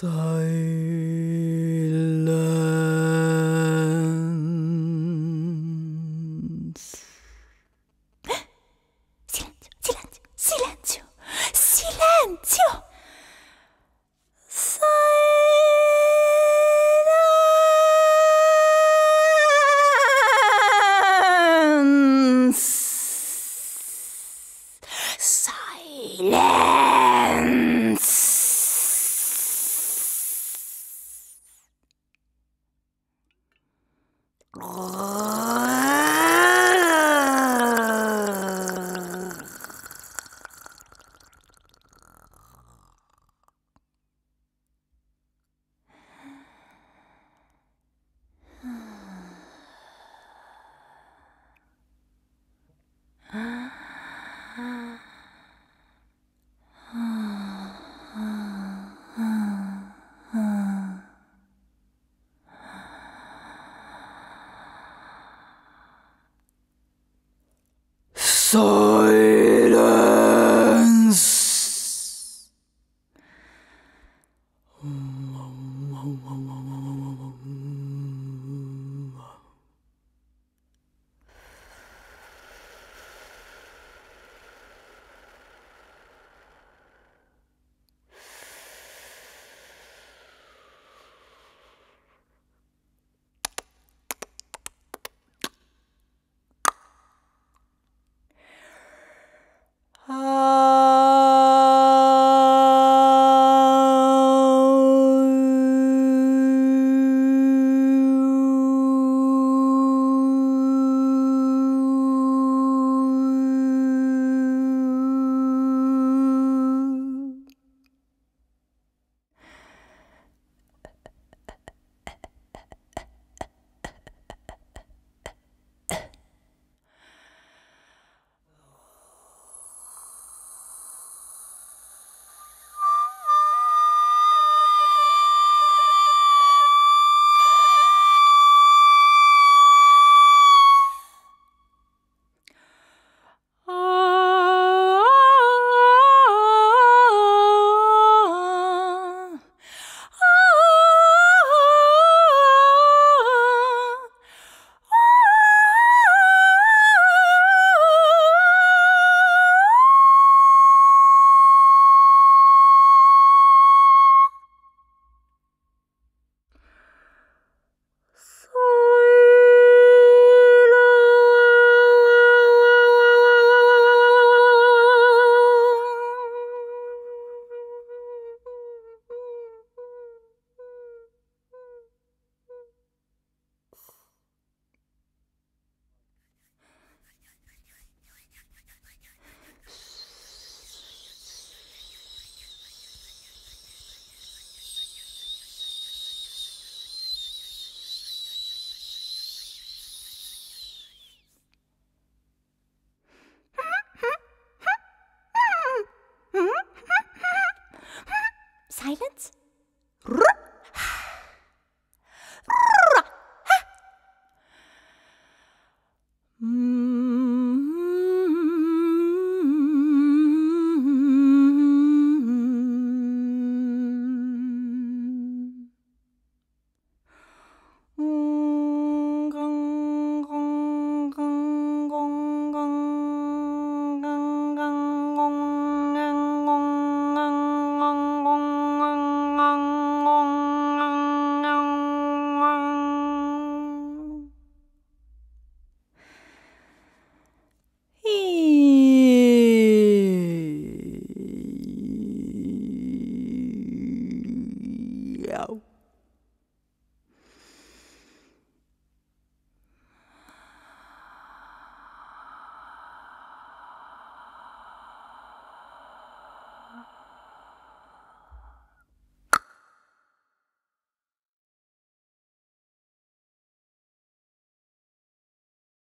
Silence. Silenzio, silenzio, silenzio. Silence. Silence?